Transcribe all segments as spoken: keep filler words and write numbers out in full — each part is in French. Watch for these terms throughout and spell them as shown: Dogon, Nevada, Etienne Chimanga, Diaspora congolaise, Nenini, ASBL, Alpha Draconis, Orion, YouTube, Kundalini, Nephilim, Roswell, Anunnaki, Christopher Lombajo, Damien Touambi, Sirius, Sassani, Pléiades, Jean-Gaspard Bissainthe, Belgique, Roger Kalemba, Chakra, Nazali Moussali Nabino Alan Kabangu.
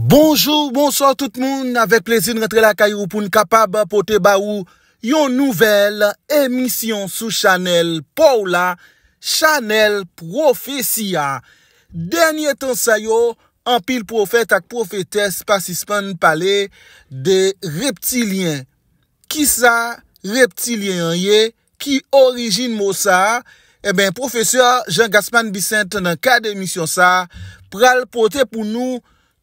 Bonjour, bonsoir tout le monde. Avec plaisir de rentrer la caillou pour nous capable porter baou une nouvelle émission sous Chanel Paula, Chanel Prophétia. Dernier temps ça yo, en pile prophète ak prophétesse participant parler de reptiliens. Qui ça reptilien yé? Qui origine mot ça? Eh ben professeur Jean-Gaspard Bissainthe dans cas d'émission ça pral porter pour nous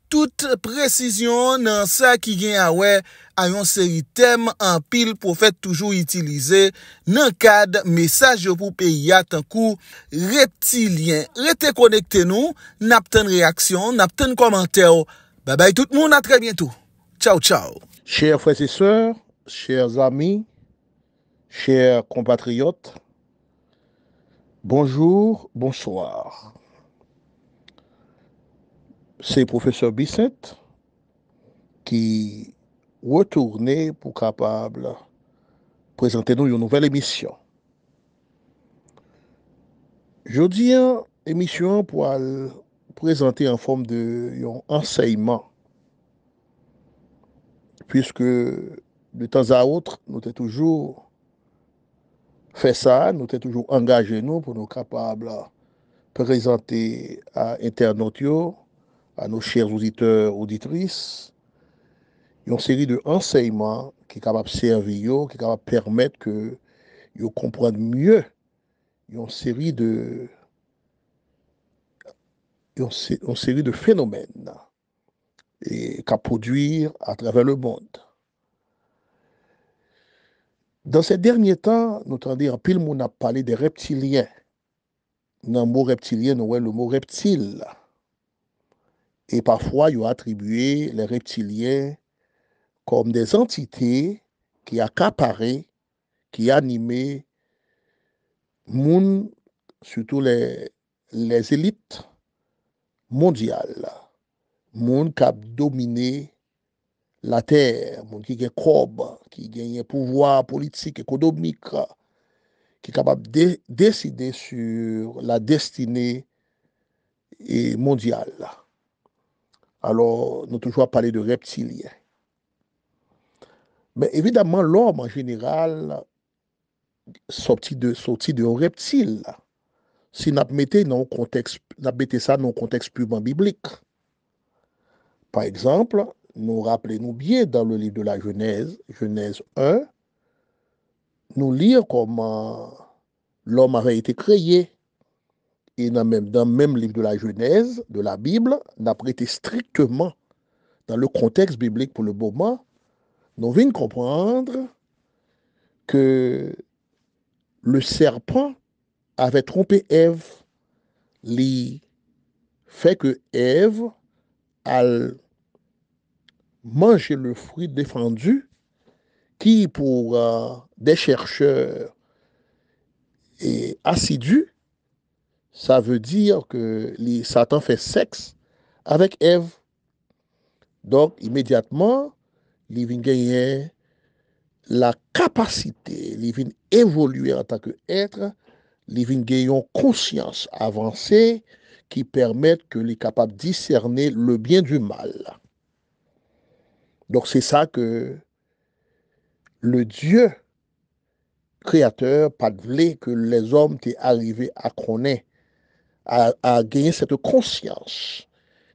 toute précision dans ça qui gagne à ouais à une série thème en pile prophète toujours utilisé dans cadre message pour pays à tant coup reptilien. Restez connectés nous, n'attend réaction, n'attend commentaire. Bye bye tout le monde, à très bientôt. Ciao ciao. Chers frères et sœurs, chers amis, chers compatriotes. Bonjour, bonsoir. C'est professeur Bissainthe qui retourne pour capable présenter nous une nouvelle émission. Je dis une émission pour présenter en forme d'un enseignement, puisque de temps à autre, nous sommes toujours fait ça, nous sommes toujours engagés nous pour nous capables de présenter à internautes, à nos chers auditeurs, auditrices, une série de enseignements qui est capable de servir, qui est capable de permettre que vous compreniez mieux une série de une série de phénomènes et qu'à produire à travers le monde. Dans ces derniers temps, nous entendons en pile on a parlé des reptiliens. Dans le mot reptilien, nous avons le mot reptile. Et parfois, ils ont attribué les reptiliens comme des entités qui accaparaient, qui animaient monde, surtout les, les élites mondiales, monde qui a dominé la terre, monde qui a corps, qui a un pouvoir politique, économique, qui est capable de décider sur la destinée mondiale. Alors, nous toujours parlé de reptiliens. Mais évidemment, l'homme en général sorti de sorti de reptile. Si nous mettons dans contexte, nous mettons ça dans un contexte purement biblique. Par exemple, nous rappelons-nous bien dans le livre de la Genèse, Genèse un, nous lire comment l'homme avait été créé. Et dans même dans même livre de la Genèse, de la Bible, n'a prêté strictement dans le contexte biblique pour le moment, nous venons comprendre que le serpent avait trompé Ève, li fait que Ève a mangé le fruit défendu, qui pour euh, des chercheurs est assidu. Ça veut dire que les Satan fait sexe avec Ève. Donc, immédiatement, il vient gagner la capacité, il vient évoluer en tant qu'être, il vient gagner une conscience avancée qui permet que les capables de discerner le bien du mal. Donc, c'est ça que le Dieu créateur, pas de que les hommes étaient arrivés à connaître. À, à gagner cette conscience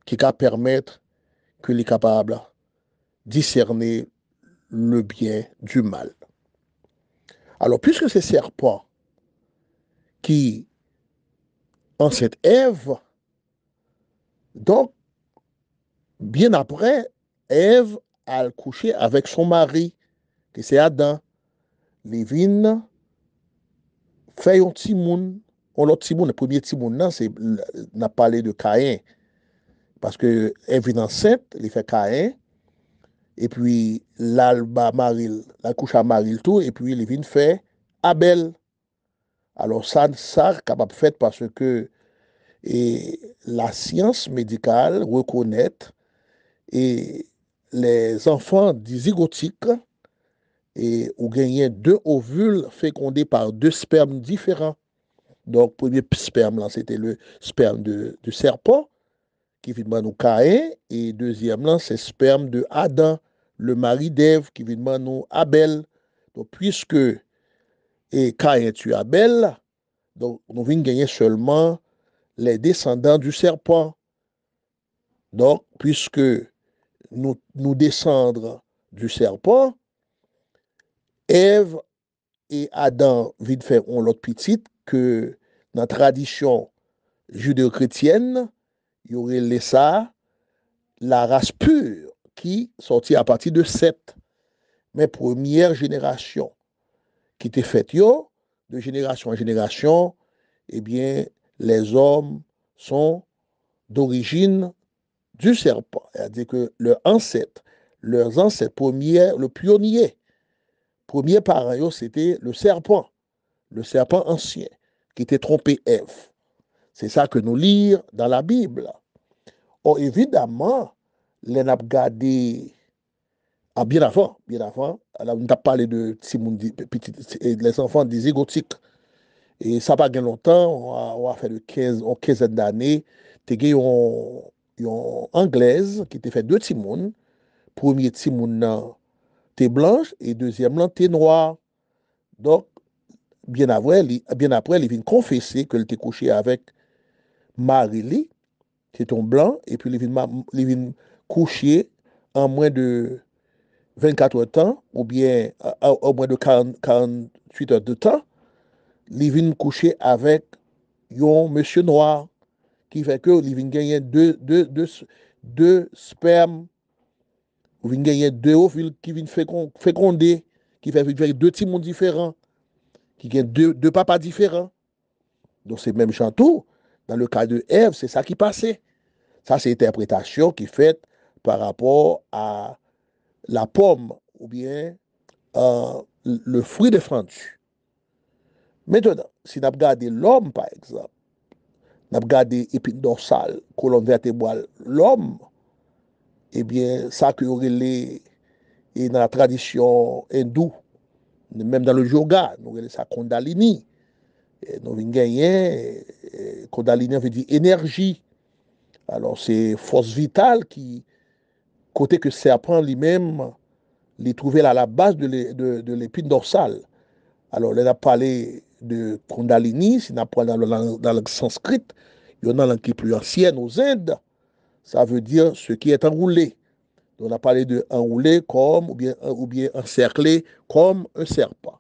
qui va permettre que les capables de discerner le bien du mal. Alors, puisque ces serpents qui en cette Ève, donc, bien après, Ève a couché avec son mari, qui c'est Adam, Lévin, fait un petit monde. L'autre timoun, le premier timoun, c'est n'a parlé de Caïn. Parce que Ève est enceinte, il fait Caïn. Et puis, l'alba maril, la couche à maril tout, et puis, il fait Abel. Alors, ça, ça, capable de faire parce que et, la science médicale reconnaît et les enfants dizygotiques et ont gagné deux ovules fécondés par deux spermes différents. Donc, le premier sperme, c'était le sperme du serpent, qui vient nous Caïn, et deuxièmement, c'est sperme de Adam, le mari d'Ève, qui vient nous Abel. Donc, puisque et Caïn tue Abel, donc nous venons gagner seulement les descendants du serpent. Donc, puisque nous, nous descendons du serpent, Ève et Adam viennent faire l'autre petite que dans la tradition judéo-chrétienne, il y aurait laissé la race pure qui sortit à partir de Seth. Mais première génération qui était faite, de génération en génération, eh bien, les hommes sont d'origine du serpent. C'est-à-dire que leurs ancêtres, leurs ancêtres premiers, le pionnier, premier parent, c'était le serpent, le serpent ancien, qui était trompé Ève. C'est ça que nous lisons dans la Bible. Or, évidemment, les n'a gardé ah, bien avant, bien avant, alors, on a parlé de les enfants des zygotiques. Et ça n'a pas gagné longtemps, on a, on a fait de quinze, quinze d'années, il y a une Anglaise qui a fait deux timounes. Premier timoun, t'es blanche, et deuxièmement, t'es noire. Donc, bien après, bien après, elle vient confesser qu'elle était couchée avec Marie-Li, qui est un blanc, et puis elle vient coucher en moins de vingt-quatre heures de temps, ou bien en moins de quarante-huit heures de temps. Elle vient coucher avec un monsieur noir, qui fait que elle vient gagner deux, deux, deux, deux spermes. Vous venez gagner deux ovules qui viennent féconder, qui fait deux timons différents, qui gagnent deux, deux papas différents. Donc c'est même chantou. Dans le cas de Ève, c'est ça qui passait. Ça, c'est l'interprétation qui est faite par rapport à la pomme ou bien euh, le fruit défendu. Maintenant, si nous regardons l'homme, par exemple, nous regardons l'épine dorsale, colonne vertébrale, l'homme, eh bien, ça que relève et dans la tradition hindoue, même dans le yoga, nous relève ça Kundalini. Et nous venons gagner, Kundalini veut dire énergie. Alors, c'est force vitale qui, côté que serpent lui-même, les trouver à la base de l'épine dorsale. Alors, là, on a parlé de Kundalini, si on a parlé dans la langue sanscrite, il y en a une qui est plus ancienne aux Indes. Ça veut dire ce qui est enroulé. Donc on a parlé de enroulé comme, ou bien, ou bien encerclé comme un serpent.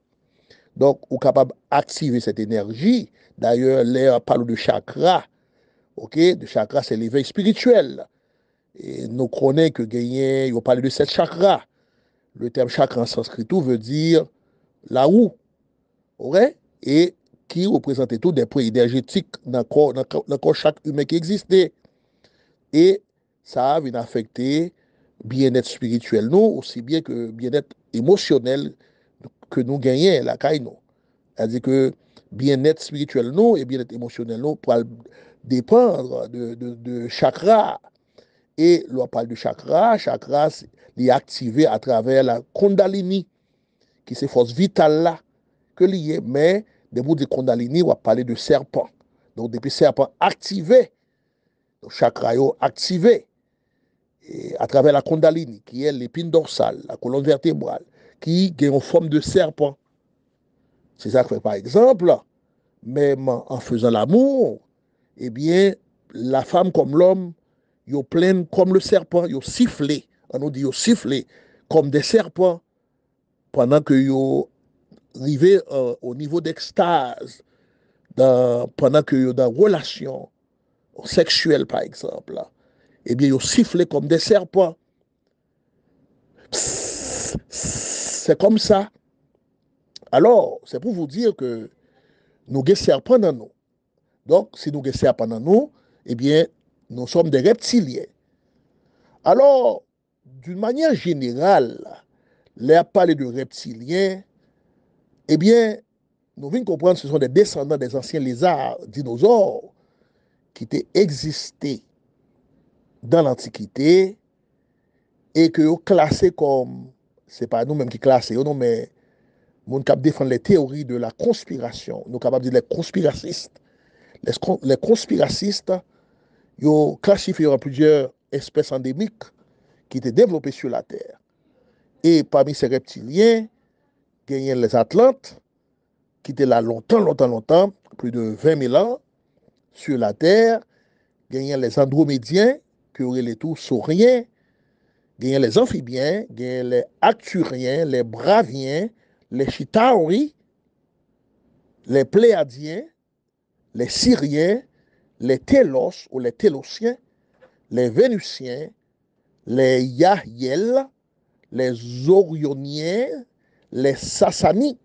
Donc, on est capable d'activer cette énergie. D'ailleurs, là, on parle de chakra. Ok, de chakra, c'est l'éveil spirituel. Et nous connaissons que gagner, on parle de sept chakras. Le terme chakra en sanskrit veut dire la roue. Okay? Et qui représentait tout des points énergétiques dans le corps chaque humain qui existait. Et ça vient affecter le bien-être spirituel, nous, aussi bien que le bien-être émotionnel que nous gagnons, la Kaino. C'est-à-dire que le bien-être spirituel, nous, et le bien-être émotionnel, nous, pour dépendre de, de, de chakra. Et là, on parle de chakra, chakra, il est activé à travers la Kundalini, qui est cette force vitale là, que lié. Mais, debout de Kundalini, on va parler de serpent. Donc, depuis serpent activé, chakra activé et à travers la Kundalini, qui est l'épine dorsale, la colonne vertébrale, qui est en forme de serpent. C'est ça que fait, par exemple, même en faisant l'amour, eh bien, la femme comme l'homme, ils plein comme le serpent, ils sifflé, on nous dit ils sifflé comme des serpents, pendant que ils arrivent euh, au niveau d'extase, pendant que ils sont dans relation sexuel par exemple, là. Eh bien, ils sifflaient comme des serpents. C'est comme ça. Alors, c'est pour vous dire que nous avons serpents dans nous. Donc, si nous avons serpents dans nous, eh bien, nous sommes des reptiliens. Alors, d'une manière générale, les parler de reptiliens, eh bien, nous venons comprendre que ce sont des descendants des anciens lézards, dinosaures, qui était existé dans l'Antiquité et que vous classez comme, c'est pas nous-mêmes qui classons, non, mais nous sommes défendre les théories de la conspiration, nous sommes capables de dire les conspiracistes. Les, les conspiracistes, ils ont classifié plusieurs espèces endémiques qui étaient développées sur la Terre. Et parmi ces reptiliens, il y a les Atlantes, qui étaient là longtemps, longtemps, longtemps, plus de vingt mille ans, sur la Terre. Il y a les Andromédiens, qui auraient les tous sauriens. Il y a les amphibiens, il y a les acturiens, les braviens, les chitauri, les pléadiens, les syriens, les télos ou les télosiens, les vénusiens, les yahiels, les orioniens, les sassani.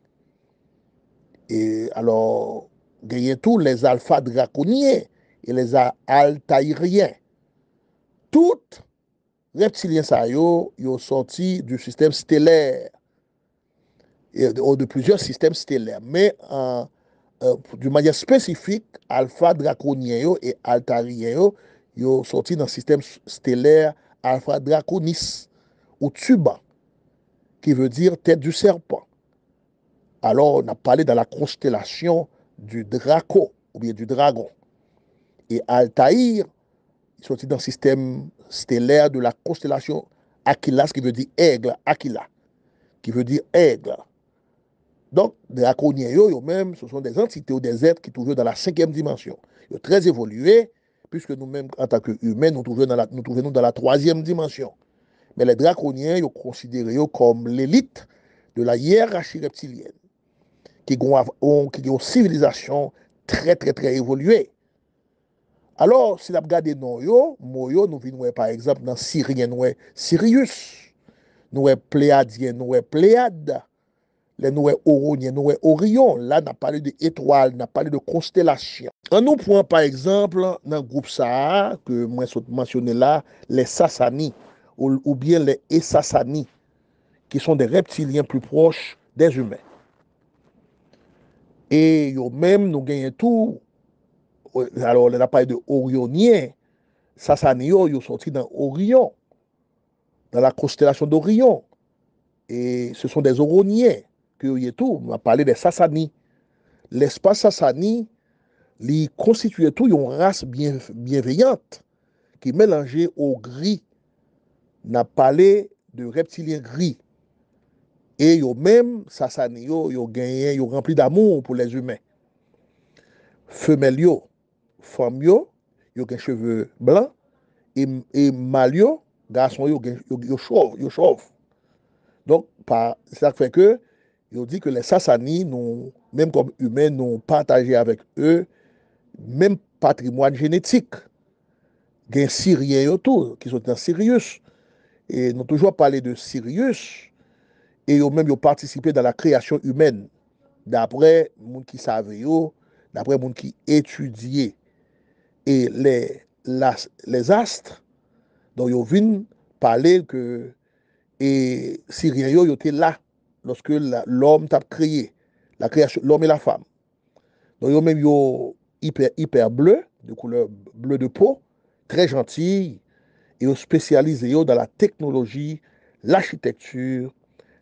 Et alors, il y a tous les alpha draconiens et les altaïriens. Toutes les reptiliens sont sortis du système stellaire, et de, de plusieurs systèmes stellaires, mais euh, euh, d'une manière spécifique, alpha draconien et altarien sont sortis dans le système stellaire Alpha Draconis, ou Tuba, qui veut dire tête du serpent. Alors, on a parlé dans la constellation du Draco, ou bien du dragon. Et Altaïr, ils sont dans le système stellaire de la constellation Aquila, ce qui veut dire aigle, Aquila, qui veut dire aigle. Donc, les draconiens, eux-mêmes, ce sont des entités ou des êtres qui trouvent dans la cinquième dimension. Ils sont très évolués, puisque nous-mêmes, en tant qu'humains, nous trouvons dans la, nous trouvons dans la troisième dimension. Mais les draconiens, ils sont considérés comme l'élite de la hiérarchie reptilienne, qui ont une civilisation très, très, très évoluée. Alors, si nous regardons les noms, nous voyons par exemple dans Syrien, nous voyons Sirius, nous voyons Pléadien, nous voyons Pléiades, les nous voyons Oroniens, nous voyons Orion. Là, nous parlons d'étoiles, nous parlons de constellations. En nous prenons par exemple dans le groupe Sahara, que moi je mentionnais là, les Sassani, ou, ou bien les Essassani, qui sont des reptiliens plus proches des humains. Et eux-mêmes, nous gagnons tout. Alors, on a parlé de Orioniens. Sassaniens, ils sont sortis dans Orion, dans la constellation d'Orion. Et ce sont des Oroniens que y a tout. On a parlé des Sassani. L'espace Sassani, ils constituaient tout une race bien, bienveillante qui mélangeait au gris. On a parlé de reptiliens gris. Et eux-mêmes, Sassani, ils ont gagné, ils ont rempli d'amour pour les humains. Femelles, femmes, ils ont des cheveux blancs, et, et mâles, garçons, ils ont chauve. Donc, par, ça fait que, ils dit que les Sassani, nous, même comme humains, nous partagé avec eux, même patrimoine génétique. Des Syriens autour, qui sont dans Sirius. Et nous avons toujours parlé de Sirius. Et eux-mêmes, ils ont participé dans la création humaine. D'après les gens qui savaient, d'après les gens qui étudiaient. Et les, la, les astres, dont ils ont vu parler que les Syriens étaient là, lorsque l'homme a créé, l'homme et la femme. Donc eux-mêmes, ils sont hyper, hyper bleus, de couleur bleue de peau, très gentils, et ils sont spécialisés dans la technologie, l'architecture,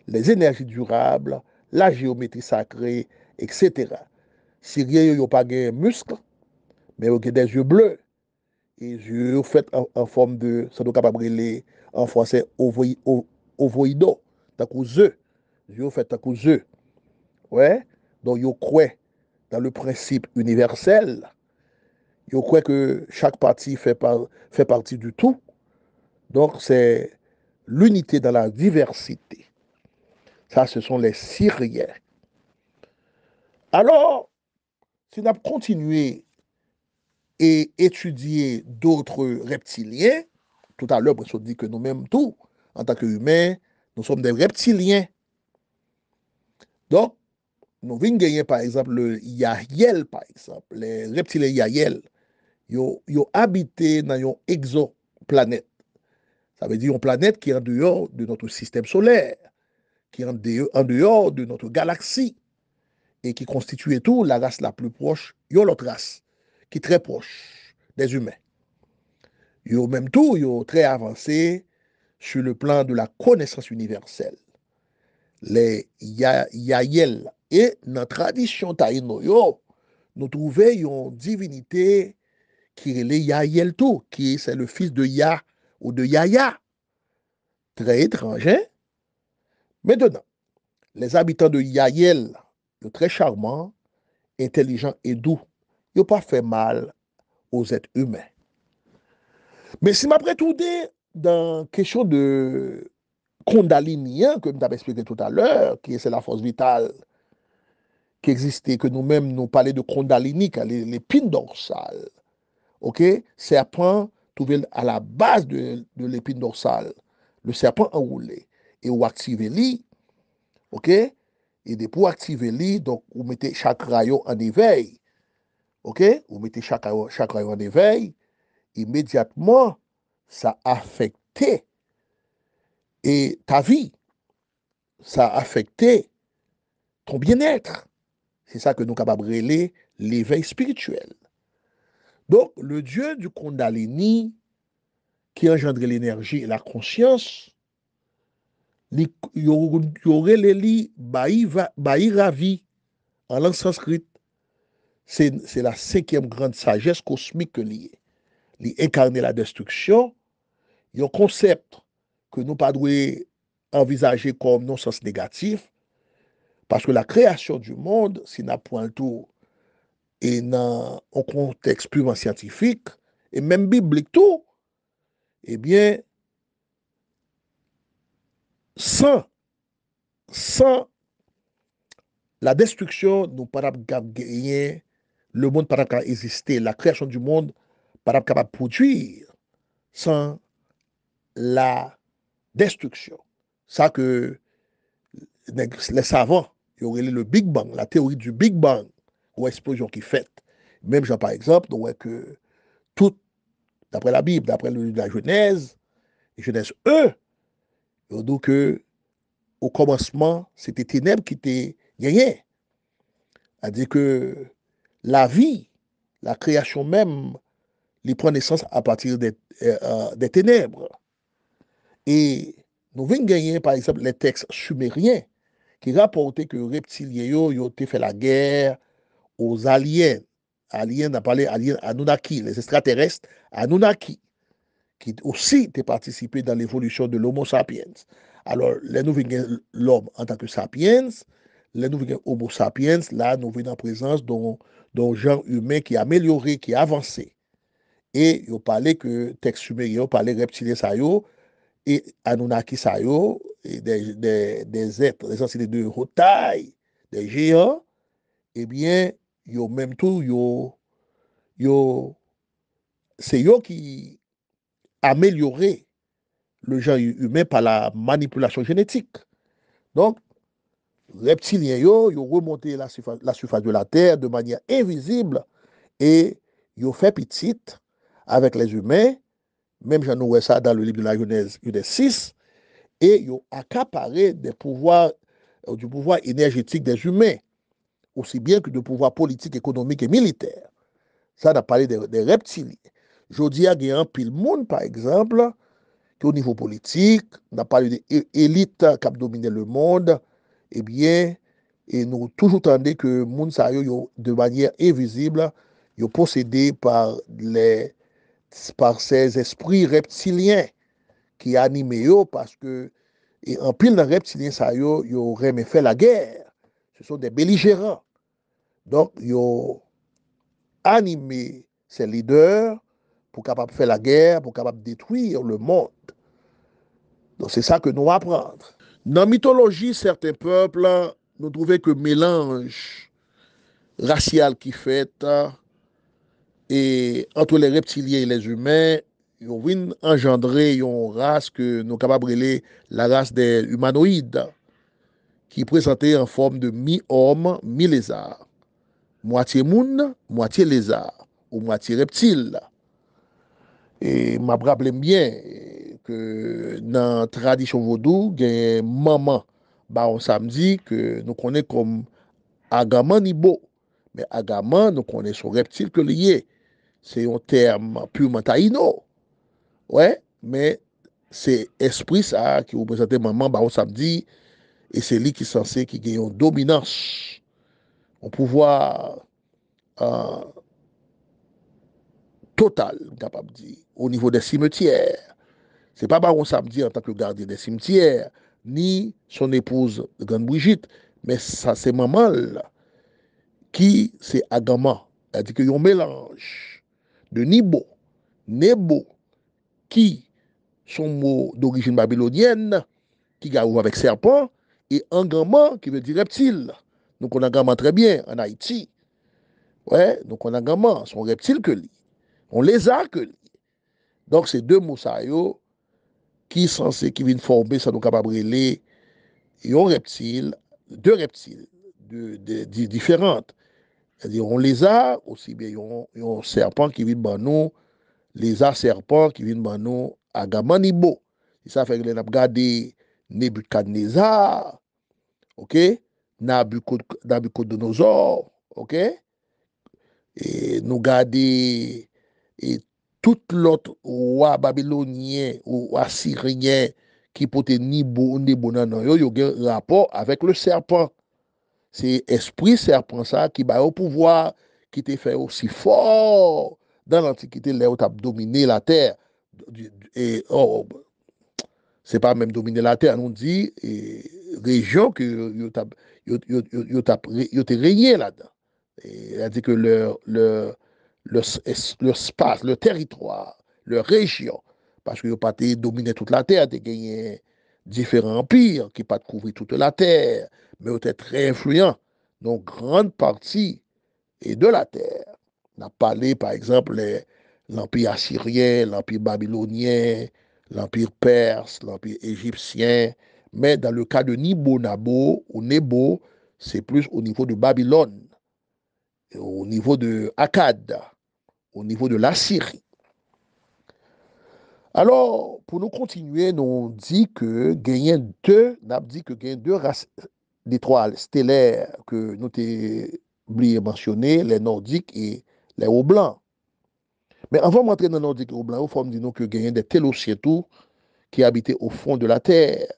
les énergies durables, la géométrie sacrée, et cetera. Syriens n'ont pas de muscles, mais ils ont des yeux bleus. Et les yeux sont faits en, en forme de, ça nous capable de en français, ovoïdo, t'as qu'aux œufs. Les yeux sont faits en œufs. Ouais. Donc ils croient dans le principe universel. Ils croient que chaque partie fait, par, fait partie du tout. Donc c'est l'unité dans la diversité. Ça, ce sont les Syriens. Alors, si nous continuons et étudier d'autres reptiliens, tout à l'heure, on dit que nous-mêmes, tout, en tant qu'humains, nous sommes des reptiliens. Donc, nous venons gagner, par exemple, le Yahiel, par exemple, les reptiliens Yahiel, ils ont habité dans une exoplanète. Ça veut dire une planète qui est en dehors de notre système solaire, qui est en dehors de notre galaxie et qui constituait tout la race la plus proche, yo l'autre race, qui est très proche des humains. Yo même tout, yo très avancé sur le plan de la connaissance universelle. Les Yahiel et dans la tradition taïno, yo, nous trouvons une divinité qui est Yayelto, qui c'est le fils de Ya ou de Yaya. Très étrange, hein? Maintenant, les habitants de Yayel, le très charmant, intelligent et doux, ils n'ont pas fait mal aux êtres humains. Mais si m'après tout dit, dans la question de Kundalini, hein, que nous avons expliqué tout à l'heure, qui est la force vitale qui existait, que nous-mêmes nous parlons de Kundalini, l'épine dorsale. Ok? Serpent trouvé à la base de, de l'épine dorsale. Le serpent enroulé. Et vous activez lui. Ok? Et pour activer lui, donc vous mettez chakra en éveil. Ok? Vous mettez chakra en éveil. Immédiatement, ça a affecté et ta vie. Ça a affecté ton bien-être. C'est ça que nous sommes capables de relayer l'éveil spirituel. Donc, le dieu du Kundalini, qui engendre l'énergie et la conscience, il y aurait les lits Bahiravi en langue sanscrite. C'est la cinquième grande sagesse cosmique que l'il est. Il incarne la destruction. Il y a un concept que nous ne devons pas envisager comme non-sens négatif. Parce que la création du monde, si n'a point le tour, et dans un contexte purement scientifique, et même biblique tout, eh bien, sans, sans la destruction, nous ne pouvons pas gagner, le monde ne peut pas exister, la création du monde ne peut pas produire sans la destruction. Ça que les savants, il y aurait le Big Bang, la théorie du Big Bang, ou explosion qui fait. Même, genre, par exemple, on voit que tout, d'après la Bible, d'après la Genèse, Genèse un, on dit que au commencement, c'était ténèbres qui étaient gagnées. C'est-à-dire que la vie, la création même, les prend naissance à partir des, euh, des ténèbres. Et nous venons gagner, par exemple, les textes sumériens qui rapportaient que les reptiliens ont fait la guerre aux aliens. Aliens, on a parlé aliens Anunnaki, les extraterrestres Anunnaki, qui aussi ont participé dans l'évolution de l'Homo sapiens. Alors, là, nous venons l'homme en tant que sapiens, là, nous venons Homo sapiens, là, nous venons en présence d'un genre humain qui est amélioré, qui est avancé. Et ils ont parlé que textes sumériens, ils ont parlé reptiliens, ça y est, et Anunnaki, ça y est, des, des, des êtres, des anciens de haute taille, des géants. Eh bien, yo même tout, yo, yo, c'est yo qui amélioré le genre humain par la manipulation génétique. Donc, reptilien yo, yo remonté la surface, la surface de la Terre de manière invisible et yo fait petite avec les humains, même j'en ouvre ça dans le livre de la Genèse six, et yo accaparé des pouvoirs, du pouvoir énergétique des humains, aussi bien que de pouvoir politique, économique et militaire. Ça, on a parlé des, des reptiliens. Jodi a gagné un pile monde, par exemple, qui au niveau politique, on a parlé des élites qui ont dominé le monde, eh bien, et nous toujours tendez que monde ça yo, de manière invisible, yo possédé par les par ces esprits reptiliens qui animé yo, parce que et un pile de reptiliens ça yo, yo aimé faire la guerre. Ce sont des belligérants. Donc, ils ont animé ces leaders pour capable faire la guerre, pour capable détruire le monde. Donc, c'est ça que nous apprenons. Dans la mythologie, certains peuples, nous trouvons que le mélange racial qui fait et entre les reptiliens et les humains, ils ont engendré une race que nous sommes capables de brûler, la race des humanoïdes, qui présentait en forme de mi-homme, mi-lézard. Moitié moon, moitié lézard, ou moitié reptile. Et je me rappelle bien que dans la tradition vaudou, il y a un maman, bah, on samedi, que nous connaissons comme Agaman Ibo. Mais Agaman, nous connaissons son reptile que lié. C'est un terme purement taïno. Ouais, mais c'est esprit ça qui représente maman, bah, on samedi. Et c'est lui qui est censé qui gagne une dominance, un pouvoir euh, totale, capable de dire, au niveau des cimetières. Ce n'est pas Baron Samedi en tant que gardien des cimetières, ni son épouse Grande Brigitte, mais ça c'est maman qui c'est Agama. C'est-à-dire qu'il y a un mélange de Nibo, Nebo, qui sont mots d'origine babylonienne, qui garou avec serpent, et Angama qui veut dire reptile. Donc on a Angama très bien en Haïti. Ouais, donc on a Angama, son reptile que lui. On lézard que lui. Donc ces deux mots saillants qui sont censés, qui viennent former, ça nous capable de un reptile, deux reptiles, deux, deux, deux différentes. C'est-à-dire un lézard, aussi bien un serpent qui vient de nous, lézard serpent qui vient de nous, Agamanibo. Et ça fait que nous avons regardé Nebuchadnezzar, ok, Nabucodonosor, ok, et nous regardé et tout l'autre roi babylonien ou assyrien qui portait Nibo, Nebo, nan, nan, yo, yo gen rapport avec le serpent. C'est l'esprit serpent ça qui a au pouvoir, qui te fait aussi fort dans l'Antiquité, là où tu as dominé la terre. Et oh, c'est pas même dominer la terre, on dit région que tu as régné là-dedans. C'est-à-dire que leur, leur, leur, leur espace, leur territoire, leur région, parce que tu n'as pas dominé toute la terre, tu as gagné différents empires qui n'ont pas couvert toute la terre, mais tu es très influent. Donc, grande partie et de la terre. On a parlé, par exemple, l'empire assyrien, l'empire babylonien, l'empire perse, l'empire égyptien. Mais dans le cas de Nibo-Nabo ou Nebo, c'est plus au niveau de Babylone, au niveau de Akkad, au niveau de l'Assyrie. Alors, pour nous continuer, nous dit que gagnent deux, nous dit que gagnent deux races d'étoiles stellaires que nous avons oublié de mentionner, les nordiques et les hauts blancs. Mais avant de rentrer dans les nordiques et les hauts blancs, il faut me dire que gagnent des télociétos qui habitaient au fond de la terre.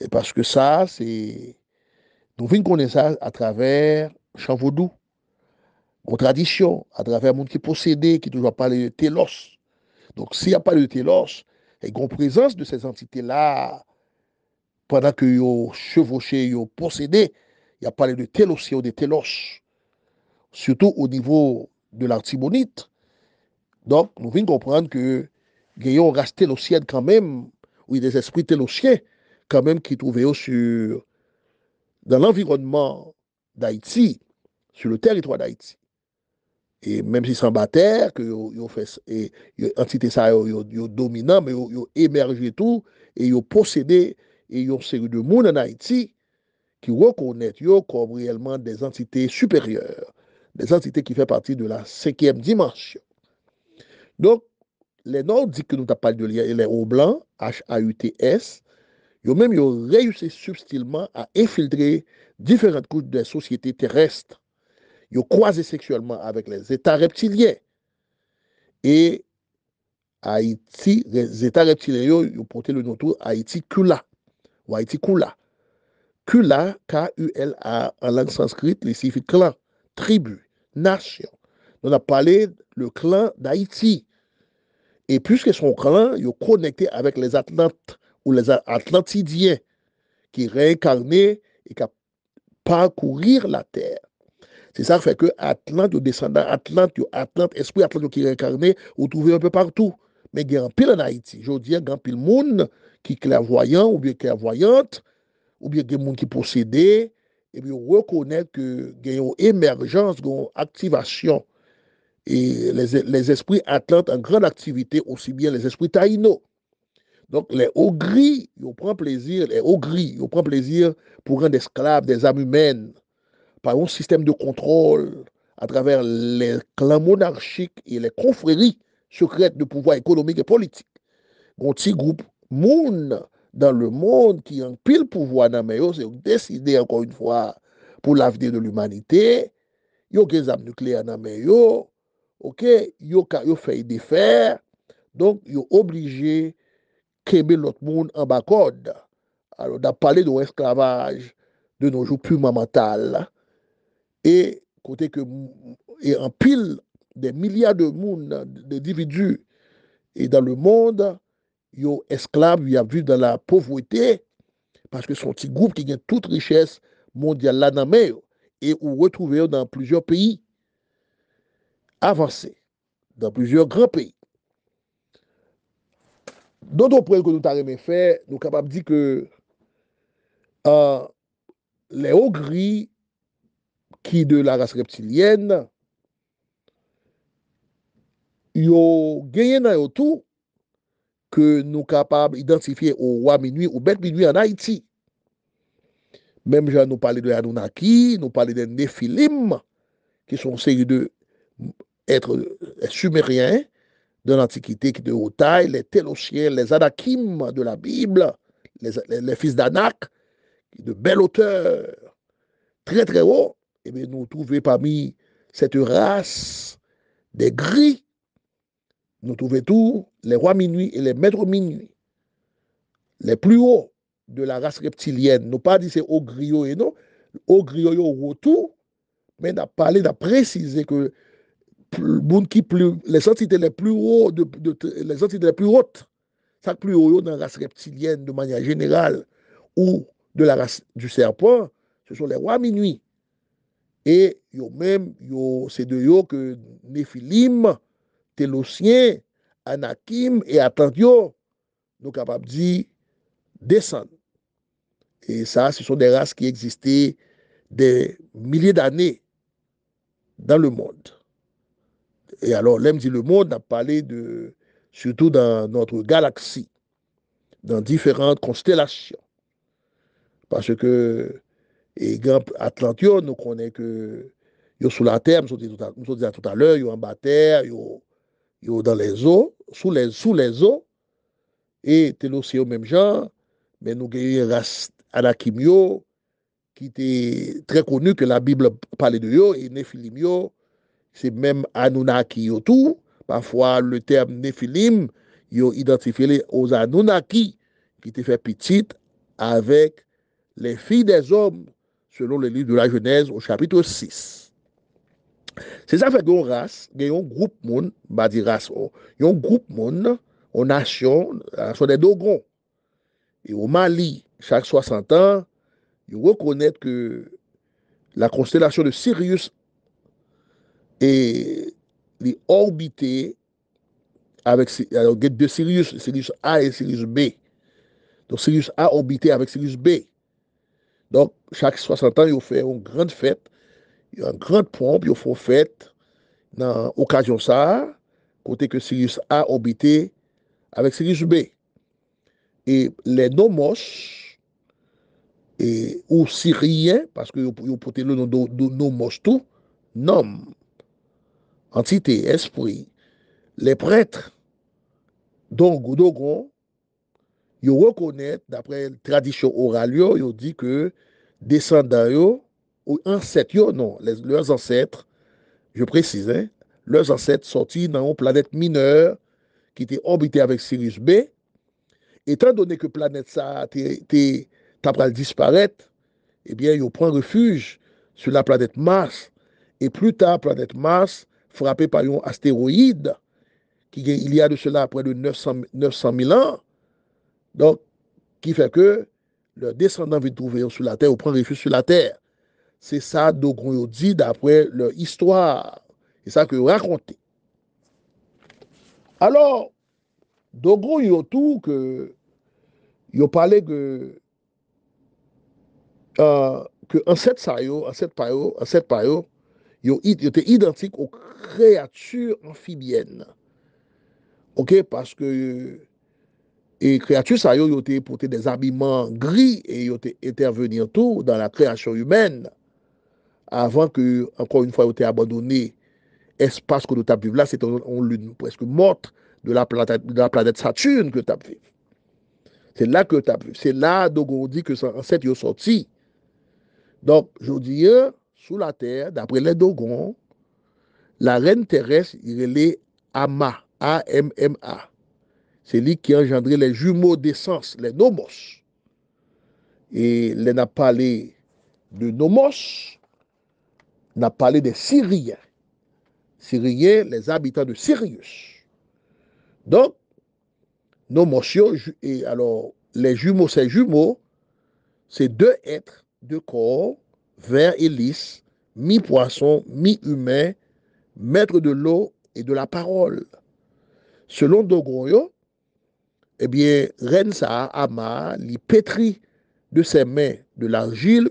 Et parce que ça, c'est nous venons connaître ça à travers Chanvaudou, en tradition, à travers le monde qui possédait, qui toujours parle de télos. Donc, s'il n'y a pas de télos, et qu'on présence de ces entités-là, pendant que yo chevauché, yo possédé, il y a parlé de télos et de télos. Surtout au niveau de l'Artibonite. Donc, nous venons comprendre que il y a une race télosienne quand même, ou des esprits télosiens, quand même, qui trouvaient sur dans l'environnement d'Haïti, sur le territoire d'Haïti. Et même si c'est en bas terre, que l'entité est dominante, mais ils ont émergé tout, et ils ont possédé, et ils ont une série de monde en Haïti qui reconnaissent comme réellement des entités supérieures, des entités qui font partie de la cinquième dimension. Donc, les Nordiques que nous avons parlé de les hauts blancs, H A U T S, ils ont même réussi subtilement à infiltrer différentes couches des sociétés terrestres. Ils ont croisé sexuellement avec les États reptiliens. Et Haïti, les États reptiliens, ils ont porté le nom de Haïti Kula, ou Haïti Kula. Kula, K U L A, en langue sanscrite, les signifie clan, tribu, nation. On a parlé le clan d'Haïti. Et puisque son clan, ils ont connecté avec les Atlantes, ou les Atlantidiens, qui réincarnaient et qui parcourir la terre. C'est ça qui fait que Atlante, descendant Atlante, Atlante, esprit Atlante qui est réincarné, vous trouvez un peu partout. Mais il y a un pile en Haïti. Je dis, il y a un pile de monde qui est clairvoyant ou bien clairvoyante, ou bien des monde qui possède, et bien on reconnaît qu'il y a une émergence, une activation. Et les, les esprits Atlantes en grande activité, aussi bien les esprits taïnos. Donc, les hauts gris, ils prennent plaisir, les hauts gris, ils prennent plaisir pour rendre esclaves des âmes humaines par un système de contrôle à travers les clans monarchiques et les confréries secrètes de pouvoir économique et politique. Un petit groupe moun dans le monde qui en pile pouvoir dans mais c'est décidé encore une fois pour l'avenir de l'humanité. Ils ont des armes nucléaires dans mais OK, ils ont fait des fers, donc ils sont obligés qu'aimer l'autre monde en bas code. Alors, on a parlé de l'esclavage de nos jours purement mental. Et côté que, et en pile, des milliards de monde, d'individus, et dans le monde, ils sont esclaves, ils vivent dans la pauvreté, parce que c'est un petit groupe qui gagne toute richesse mondiale là dans la mer, et vous retrouvez dans plusieurs pays avancés, dans plusieurs grands pays. D'autres points que nous avons fait, nous sommes capables de dire que euh, les hauts gris qui de la race reptilienne, ils ont gagné dans tout que nous sommes capables d'identifier au roi minuit ou bête minuit en Haïti. Même genre, nous parlons de Anunnaki, nous parlons des Nephilim, qui sont une série d'êtres sumériens de l'Antiquité, qui de haute taille, les Télochiens, les Anakim de la Bible, les, les, les fils d'Anak, de belle hauteur, très très haut. Et bien, nous trouvons parmi cette race des gris, nous trouvons tous les rois minuit et les maîtres minuit, les plus hauts de la race reptilienne. Nous pas dit c'est au griot et non, au griot au retour, mais nous parlé, nous précisé que les entités les plus hautes, de, de, de, les entités les plus hautes, ça plus haut dans la race reptilienne de manière générale ou de la race du serpent, ce sont les rois minuit. Et yo même, yo, c'est de yo que Néphilim, Télochien, Anakim et Atlantios, nous sommes capables de dire descendre. Et ça, ce sont des races qui existaient des milliers d'années dans le monde. Et alors, l'homme dit le monde, on a parlé de, surtout dans notre galaxie, dans différentes constellations. Parce que, et Atlantios, nous connaissons que, ils sont sous la terre, nous sommes dit tout à l'heure, ils sont en bas terre, ils sont dans les eaux, sous les, sous les eaux, et Télochien au même genre, mais nous avons une race Anakimio, qui était très connue, que la Bible parlait de eux, et Néphilimio, c'est même Anunnaki yo tout. Parfois, le terme Néphilim, ils ont identifié aux Anunnaki qui étaient fait petite avec les filles des hommes, selon le livre de la Genèse au chapitre six. C'est ça fait qu'on race, qu'il y a un groupe monde, bah dit race, il y a un groupe monde, on nation, la nation des Dogon. Et au Mali, chaque soixante ans, ils reconnaissent que la constellation de Sirius et les orbiter avec deux Sirius, Sirius A et Sirius B. Donc Sirius A orbité avec Sirius B. Donc chaque soixante ans, ils fait une grande fête, une grande pompe, ils font fête dans l'occasion ça, côté que Sirius A orbité avec Sirius B. Et les nomos, et, ou Syriens, parce qu'ils ont porté le nom de nomos tout, nom. Entité, esprit, les prêtres, donc Dogon, ils reconnaissent, d'après la tradition orale, ils disent que descendants, ou ancêtres, non, les, leurs ancêtres, je précise, hein, leurs ancêtres sortis dans une planète mineure qui était orbitée avec Sirius B. Étant donné que la planète ça t'apprend à disparaître, eh bien, ils prennent refuge sur la planète Mars. Et plus tard, la planète Mars, frappé par un astéroïde, qui, il y a de cela près de neuf cent mille ans, donc, qui fait que leurs descendants vont trouver sur la Terre ou prendre refuge sur la Terre. C'est ça, Dogon dit, d'après leur histoire. C'est ça que raconté. Alors, Dogon, il y a tout que, il parlait que, euh, que en cette paio, en cette paio, en cette paio, ils étaient identiques aux créatures amphibiennes. OK? Parce que les créatures, ça, ils étaient portés des habillements gris et ils étaient intervenus tout dans la création humaine avant que, encore une fois, ils étaient abandonnés. L'espace que nous avons vécu là, c'était une lune presque morte de la planète, de la planète Saturne que nous avons vécu. C'est là que nous avons vécu. C'est là donc on dit que en fait, ils sont sortis. Donc, je dis, sous la terre, d'après les Dogons, la reine terrestre, il est Ama, A M M A. C'est lui qui a engendré les jumeaux d'essence, les nomos. Et les n'a parlé de nomos, n'a parlé des Syriens. Syriens, les habitants de Sirius. Donc, nos monstres, et alors les jumeaux, ces jumeaux, c'est deux êtres de corps, vert et lisse, mi-poisson, mi-humain, maître de l'eau et de la parole. Selon Dogon, eh bien, reine Saha Ama, l'y pétrit de ses mains de l'argile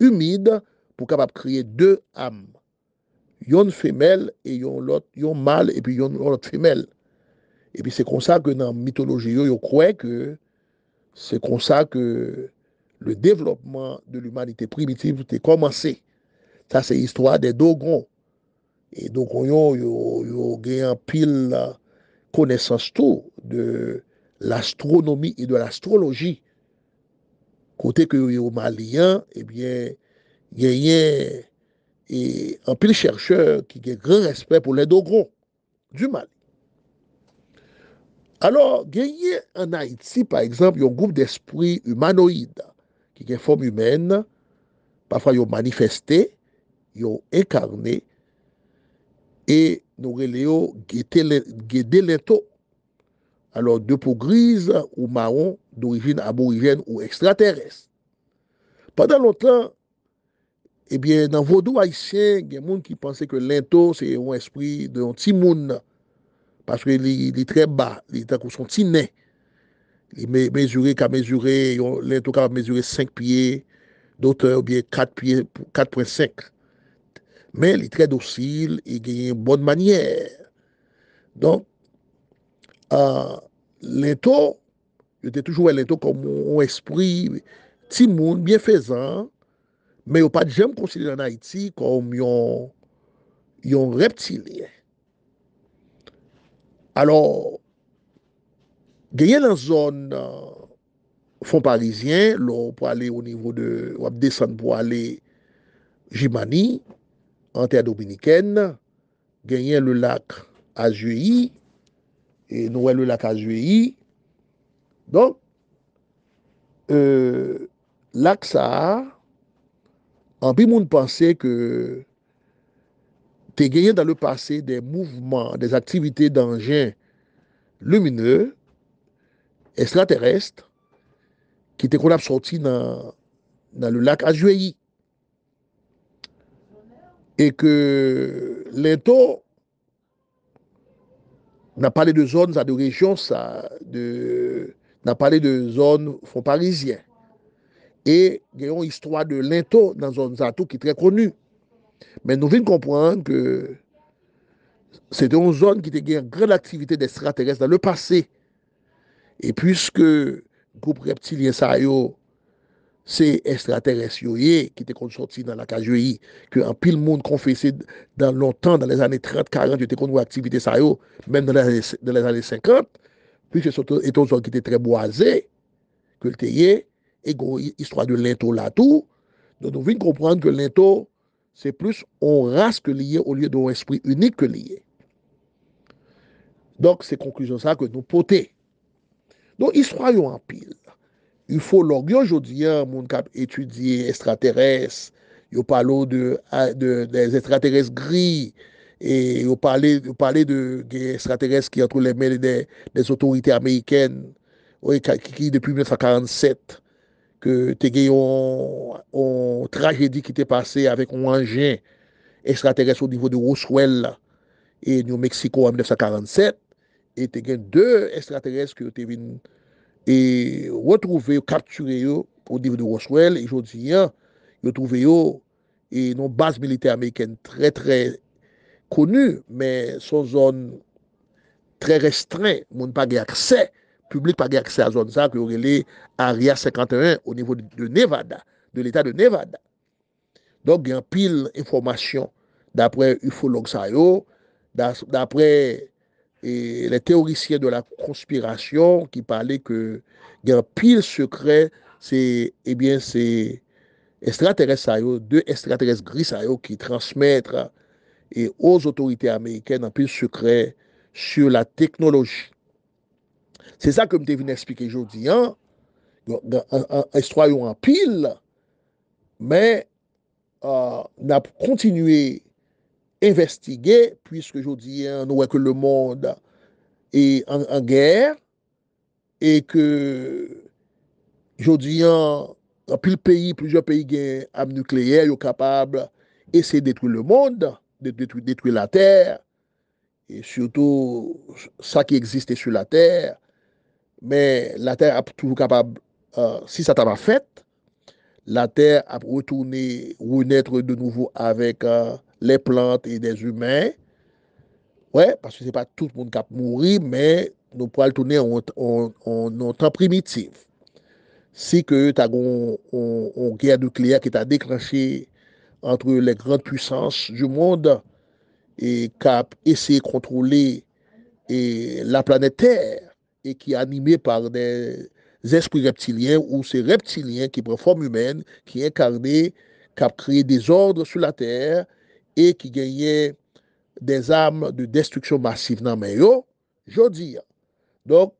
humide pour capable créer deux âmes. Une femelle et l'autre, une mâle et puis une autre femelle. Et puis c'est comme ça que dans la mythologie, on croit que c'est comme ça que le développement de l'humanité primitive a commencé. Ça, c'est l'histoire des Dogons. Et Dogon, ils gagnent un pile connaissance tout de l'astronomie et de l'astrologie. Côté que les Maliens, eh bien, ils et un pile chercheur qui a grand respect pour les Dogons du Mali. Alors, gagné en Haïti, par exemple, il y a un groupe d'esprits humanoïdes qui a une forme humaine, parfois ils ont manifesté, ils ont incarné, et nous relayons Guédeléto. Alors, de peau grise ou marron, d'origine aborigène ou extraterrestre. Pendant longtemps, eh bien, dans vaudou haïtien, il y a des gens qui pensaient que l'into, c'est un esprit d'un petit monde. Parce qu'il est très bas, il est son petit nez. Il mesuré qu'à mesurer, l'into qu'à mesurer cinq pieds, d'autres, ou bien quatre pieds, quatre virgule cinq. Mais il est très docile, il a une bonne manière. Donc, euh, l'into, il était toujours l'into comme un esprit petit monde, bienfaisant. Mais ils n'ont pas jamais considéré en Haïti comme un reptilien. Alors, il y a dans la zone fond parisien, là, pour aller au niveau de, on descend pour aller Jimani, en terre dominicaine, il y a le lac Azuéi, et nous avons le lac Azuéi. Donc, euh, lac Sahara, en plus, on pensait que tu as gagné dans le passé des mouvements, des activités d'engins lumineux, extraterrestres, qui étaient qu'on a sorti dans, dans le lac Azuéi. Et que l'into, on a parlé de zones, de régions, de, on a parlé de zones fond parisien. Et il y a une histoire de l'into dans une zone qui est très connue. Mais nous venons comprendre que c'était une zone qui était une grande activité d'extraterrestres dans le passé. Et puisque le groupe reptilien Sayo, c'est extraterrestre qui était sorti dans la K G I, que en pile monde confessé dans longtemps, dans les années trente, quarante, il était connu activité Sayo, même dans les, dans les années cinquante, puisque c'était une zone qui était très boisée, que le théier. Et l'histoire de l'into là tout, donc nous venons comprendre que l'into, c'est plus on race que lié au lieu d'un esprit unique que lié. Donc, c'est conclusion ça que nous potez. Donc, histoire en pile. Il faut l'orgueil aujourd'hui, mon cap étudier extraterrestres, il parle de, de, des extraterrestres gris, et il parle de, des extraterrestres qui entre les mains des, des autorités américaines, qui depuis mille neuf cent quarante-sept, que tu as une tragédie qui t'est passée avec un engin extraterrestre au niveau de Roswell et New Mexico en mille neuf cent quarante-sept, et tu as deux extraterrestres que tu as retrouvés, capturés au niveau de Roswell, et aujourd'hui, ils ont trouvé une base militaire américaine très, très connue, mais son zone très restreinte, on n'a pas accès. Public n'a pas accès à la zone ça, qui aurait Area cinquante et un au niveau de Nevada, de l'État de Nevada. Donc, il y a pile d'informations d'après ufologues, d'après les théoriciens de la conspiration qui parlaient que il y a pile secret, c'est eh bien c'est extraterrestre, deux extraterrestres gris qui transmettent et aux autorités américaines un pile secret sur la technologie. C'est ça que je viens expliquer aujourd'hui. Hein? Histoire en pile, mais euh, on a continué investiguer, puisque je dis, hein, nous voyons que le monde est en, en guerre, et que, je dis, hein, en plus pays, plusieurs pays gagnent armes nucléaires, ils sont capables d'essayer de détruire le monde, de détruire, détruire la Terre, et surtout, ça qui existe sur la Terre, mais la Terre est toujours capable, euh, si ça t'a pas fait, la Terre a retourné, renaître de nouveau avec euh, les plantes et des humains. Ouais, parce que ce n'est pas tout le monde qui a mouru, mais nous pouvons tourner en, en, en, en temps primitif. Si que tu as une guerre nucléaire qui t'a déclenché entre les grandes puissances du monde et qui a essayé de contrôler et la planète Terre et qui est animée par des esprits reptiliens ou ces reptiliens qui prennent forme humaine, qui incarnaient, qui ont créé des ordres sur la Terre et qui gagnaient des armes de destruction massive. Non, mais yo, je dis, donc,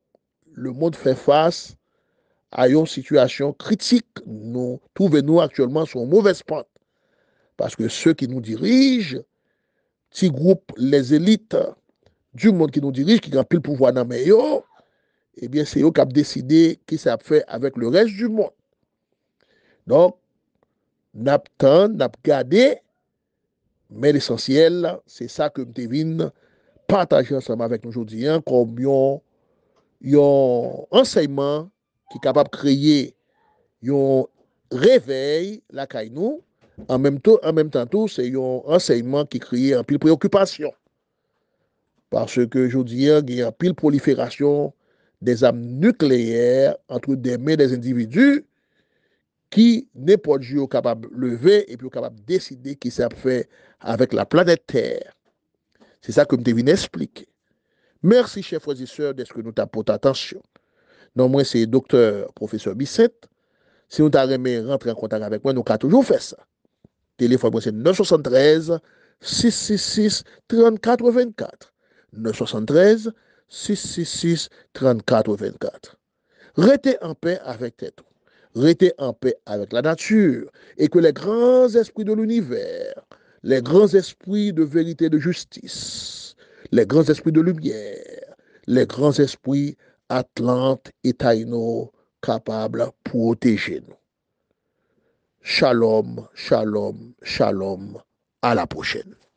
le monde fait face à une situation critique. Nous trouvons-nous actuellement sur une mauvaise pente. Parce que ceux qui nous dirigent, petits groupes, les élites du monde qui nous dirigent, qui ont pris le pouvoir, non, mais yo, eh bien, c'est eux qui ont décidé qui ça fait avec le reste du monde. Donc, n'a pas tant, n'a pas gardé, mais l'essentiel, c'est ça que Mtevin partage ensemble avec nous aujourd'hui, hein, comme un enseignement qui est capable de créer un réveil, la Kainou, en même temps, en même temps tout, c'est un enseignement qui crée un pile préoccupation. Parce que aujourd'hui, il y a un pile prolifération des armes nucléaires entre des mains des individus qui n'est pas du tout capable de lever et puis capable de décider qui ça fait avec la planète Terre. C'est ça que je devine expliquer. Merci, chers frères et sœurs, de ce que nous t'apportons votre attention. Non, moi, c'est docteur, professeur Bissainthe. Si nous t'arrêtons rentrer en contact avec moi, nous avons toujours fait ça. Téléphone, c'est neuf sept trois, six six six, trois quatre deux quatre. neuf sept trois, six six six, trois quatre deux quatre. Restez en paix avec tête. Restez en paix avec la nature et que les grands esprits de l'univers, les grands esprits de vérité et de justice, les grands esprits de lumière, les grands esprits Atlante et Taïno capables de protéger nous. Shalom, shalom, shalom. À la prochaine.